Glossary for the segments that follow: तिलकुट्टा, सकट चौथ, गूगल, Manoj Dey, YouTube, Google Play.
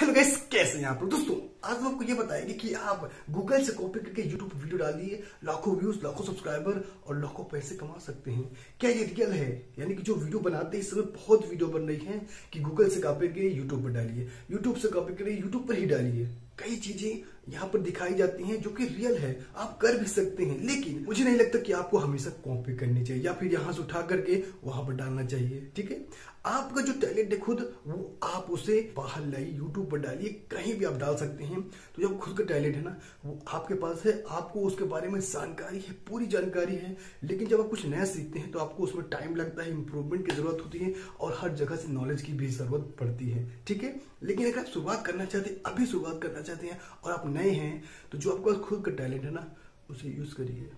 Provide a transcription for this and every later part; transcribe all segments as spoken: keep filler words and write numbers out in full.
Hello guys, कैसे हैं आप लोग। दोस्तों आज हम आपको ये बताएंगे कि आप गूगल से कॉपी करके यूट्यूब वीडियो डालिए, लाखों व्यूज, लाखों सब्सक्राइबर और लाखों पैसे कमा सकते हैं। क्या ये रियल है? यानी कि जो वीडियो बनाते हैं, इस समय बहुत वीडियो बन रही है कि गूगल से कॉपी करके यूट्यूब पर डालिए, यूट्यूब से कॉपी करके यूट्यूब पर ही डालिए। कई चीजें यहाँ पर दिखाई जाती हैं जो कि रियल है, आप कर भी सकते हैं, लेकिन मुझे नहीं लगता कि आपको हमेशा कॉपी करनी चाहिए या फिर यहाँ से उठा करके वहां पर डालना चाहिए। ठीक है, आपका जो टैलेंट है खुद, वो आप उसे बाहर लाइए, यूट्यूब पर डालिए, कहीं भी आप डाल सकते हैं। तो जब खुद का टैलेंट है ना, वो आपके पास है, आपको उसके बारे में जानकारी है, पूरी जानकारी है, लेकिन जब आप कुछ नया सीखते हैं तो आपको उसमें टाइम लगता है, इम्प्रूवमेंट की जरूरत होती है और हर जगह से नॉलेज की भी जरूरत पड़ती है। ठीक है, लेकिन अगर आप शुरुआत करना चाहते हैं, अभी शुरुआत करना चाहते हैं और आप नए हैं, तो जो आपके पास खुद का टैलेंट है ना, उसे यूज करिए,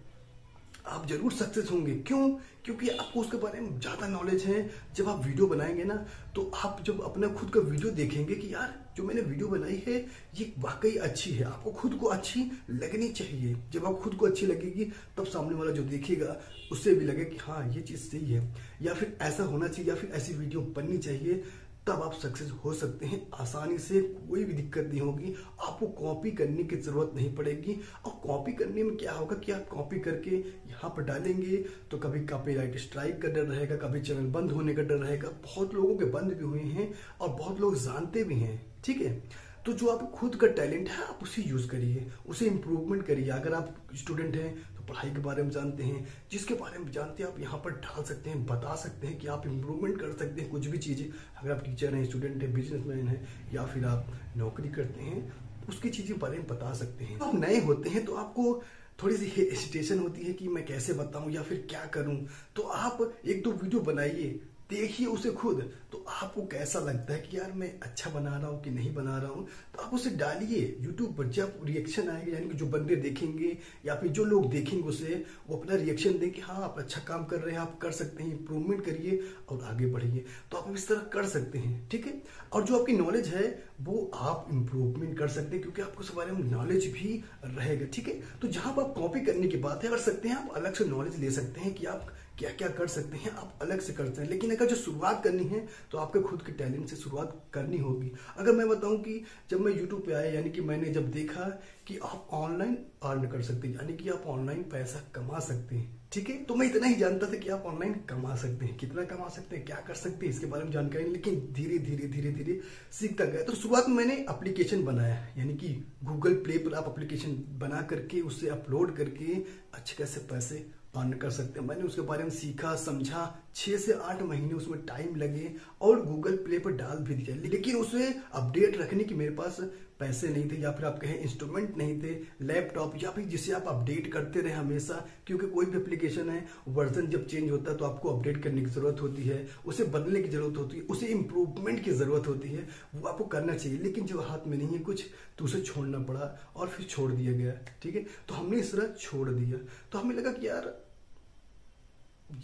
आप जरूर सक्सेस होंगे। क्यों? क्योंकि आपको उसके बारे में ज्यादा नॉलेज है। जब आप वीडियो बनाएंगे ना, तो आप जब अपना खुद का वीडियो देखेंगे कि यार जो मैंने वीडियो बनाई है ये वाकई अच्छी है, आपको खुद को अच्छी लगनी चाहिए। जब आप खुद को अच्छी लगेगी तब सामने वाला जो देखेगा उससे भी लगेगा कि हाँ ये चीज सही है, या फिर ऐसा होना चाहिए, या फिर ऐसी वीडियो बननी चाहिए, तब आप सक्सेस हो सकते हैं आसानी से। कोई भी दिक्कत नहीं होगी, आपको कॉपी करने की जरूरत नहीं पड़ेगी। और कॉपी करने में क्या होगा कि आप कॉपी करके यहाँ पर डालेंगे तो कभी कॉपीराइट स्ट्राइक का डर रहेगा, कभी चैनल बंद होने का डर रहेगा। बहुत लोगों के बंद भी हुए हैं और बहुत लोग जानते भी हैं। ठीक है, तो जो आप खुद का टैलेंट है आप उसे यूज करिए, उसे इम्प्रूवमेंट करिए। अगर आप स्टूडेंट हैं तो पढ़ाई के बारे में जानते हैं, जिसके बारे में जानते हैं आप यहाँ पर डाल सकते हैं, बता सकते हैं कि आप इम्प्रूवमेंट कर सकते हैं कुछ भी चीजें। अगर आप टीचर हैं, स्टूडेंट हैं, बिजनेसमैन हैं या फिर आप नौकरी करते हैं, उसकी चीजें बारे में बता सकते हैं। आप नए होते हैं तो आपको थोड़ी सी हेजिटेशन होती है कि मैं कैसे बताऊं या फिर क्या करूं। तो आप एक दो वीडियो बनाइए, देखिए उसे खुद, तो आपको कैसा लगता है कि यार मैं अच्छा बना रहा हूँ कि नहीं बना रहा हूँ, तो आप उसे डालिए यूट्यूब पर। जब रिएक्शन आएगा, यानी कि जो बंदे देखेंगे या फिर जो लोग देखेंगे उसे, वो अपना रिएक्शन दें कि हाँ आप अच्छा काम कर रहे हैं, आप कर सकते हैं, इम्प्रूवमेंट करिए और आगे बढ़िए। तो आप इस तरह कर सकते हैं। ठीक है, और जो आपकी नॉलेज है वो आप इम्प्रूवमेंट कर सकते हैं, क्योंकि आपको उस बारे में नॉलेज भी रहेगा। ठीक है, तो जहाँ पर आप कॉपी करने की बात है कर सकते हैं, आप अलग से नॉलेज ले सकते हैं कि आप क्या क्या कर सकते हैं, आप अलग से करते हैं। लेकिन अगर जो शुरुआत करनी है तो आपके खुद के टैलेंट से शुरुआत करनी होगी। अगर मैं बताऊं कि जब मैं यूट्यूब पे आया, यानी कि मैंने जब देखा कि आप ऑनलाइन अर्न कर सकते हैं, यानी कि आप ऑनलाइन पैसा कमा सकते हैं। ठीक है, तो मैं इतना ही जानता था कि आप ऑनलाइन कमा सकते हैं, कितना कमा सकते हैं, क्या कर सकते हैं, इसके बारे में जानकारी, लेकिन धीरे धीरे धीरे धीरे सीखता गया। तो शुरुआत में मैंने एप्लीकेशन बनाया, यानी कि गूगल प्ले पर आप एप्लीकेशन बना करके उसे अपलोड करके अच्छे खासे पैसे अर्न कर सकते हैं। मैंने उसके बारे में सीखा, समझा, छः से आठ महीने उसमें टाइम लगे और गूगल प्ले पर डाल भी दिया, लेकिन उसे अपडेट रखने की मेरे पास पैसे नहीं थे, या फिर आप कहें इंस्ट्रूमेंट नहीं थे, लैपटॉप या फिर जिसे आप अपडेट करते रहे हमेशा, क्योंकि कोई भी एप्लीकेशन है वर्जन जब चेंज होता है तो आपको अपडेट करने की जरूरत होती है, उसे बदलने की जरूरत होती है, उसे इम्प्रूवमेंट की जरूरत होती है, वो आपको करना चाहिए। लेकिन जब हाथ में नहीं है कुछ तो उसे छोड़ना पड़ा और फिर छोड़ दिया गया। ठीक है, तो हमने इस तरह छोड़ दिया, तो हमें लगा कि यार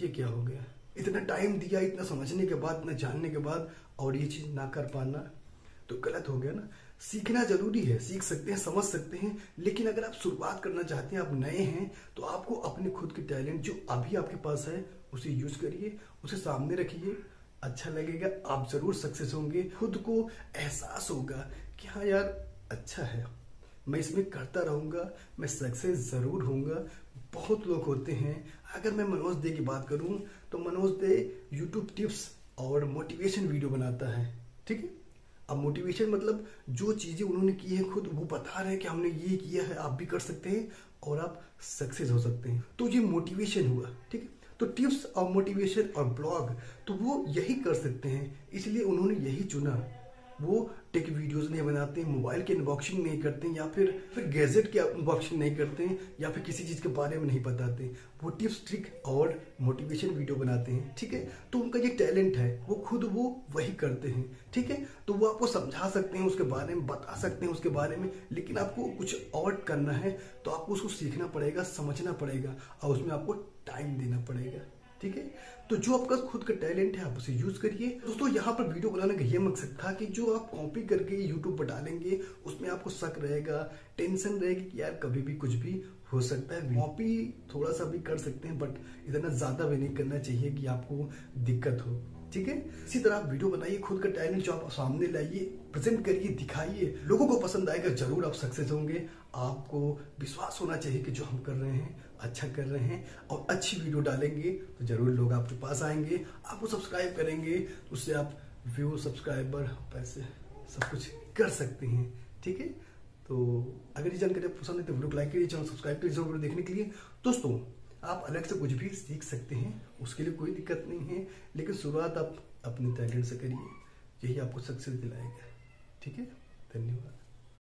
ये क्या हो गया, इतना टाइम दिया, इतना समझने के बाद, इतना जानने के बाद, और ये चीज ना कर पाना तो गलत हो गया ना। सीखना जरूरी है, सीख सकते हैं, समझ सकते हैं, लेकिन अगर आप शुरुआत करना चाहते हैं, आप नए हैं, तो आपको अपने खुद के टैलेंट जो अभी आपके पास है उसे यूज करिए, उसे सामने रखिए, अच्छा लगेगा, आप जरूर सक्सेस होंगे। खुद को एहसास होगा कि हाँ यार अच्छा है, मैं इसमें करता रहूंगा, मैं सक्सेस जरूर होऊंगा। बहुत लोग होते हैं, अगर मैं मनोज दे की बात करूं तो मनोज दे यूट्यूब टिप्स और मोटिवेशन वीडियो बनाता है। ठीक है, अब मोटिवेशन मतलब जो चीजें उन्होंने की है खुद, वो बता रहे हैं कि हमने ये किया है, आप भी कर सकते हैं और आप सक्सेस हो सकते हैं। तो ये मोटिवेशन हुआ। ठीक है, तो टिप्स और मोटिवेशन और ब्लॉग, तो वो यही कर सकते हैं, इसलिए उन्होंने यही चुना। वो टेक वीडियोस नहीं बनाते, मोबाइल के अनबॉक्सिंग नहीं करते, या फिर फिर गैजेट के अनबॉक्सिंग नहीं करते, या फिर किसी चीज के बारे में नहीं बताते, वो टिप्स, ट्रिक और मोटिवेशन वीडियो बनाते हैं। ठीक है, तो उनका ये टैलेंट है, वो खुद वो वही करते हैं। ठीक है, तो वो आपको समझा सकते हैं, उसके बारे में बता सकते हैं उसके बारे में, लेकिन आपको कुछ और करना है तो आपको उसको सीखना पड़ेगा, समझना पड़ेगा और उसमें आपको टाइम देना पड़ेगा। ठीक है, तो जो आपका खुद का टैलेंट है आप उसे यूज करिए। दोस्तों यहाँ पर वीडियो बनाने का ये मकसद था कि जो आप कॉपी करके यूट्यूब पर डालेंगे उसमें आपको शक रहेगा, टेंशन रहेगी कि यार कभी भी कुछ भी हो सकता है। कॉपी थोड़ा सा भी कर सकते हैं, बट इतना ज्यादा भी नहीं करना चाहिए कि आपको दिक्कत हो। ठीक है। इसी तरह आप वीडियो बनाइए, खुद का टैलेंट जो आप सामने लाइए, प्रेजेंट करिए, दिखाइए, लोगों को पसंद आएगा, जरूर आप सक्सेस होंगे। आपको विश्वास होना चाहिए कि जो हम कर रहे हैं अच्छा कर रहे हैं और अच्छी वीडियो डालेंगे तो जरूर लोग आपके पास आएंगे, आपको सब्सक्राइब करेंगे, तो उससे आप व्यू, सब्सक्राइबर, पैसे सब कुछ कर सकते हैं। ठीक है, तो अगर ये जानकारी पसंद है तो वीडियो को लाइक करिए, चैनल सब्सक्राइब करिए। वीडियो देखने के लिए दोस्तों आप अलग से कुछ भी सीख सकते हैं, उसके लिए कोई दिक्कत नहीं है, लेकिन शुरुआत आप अपने टैलेंट से करिए, यही आपको सक्सेस दिलाएगा। ठीक है, धन्यवाद।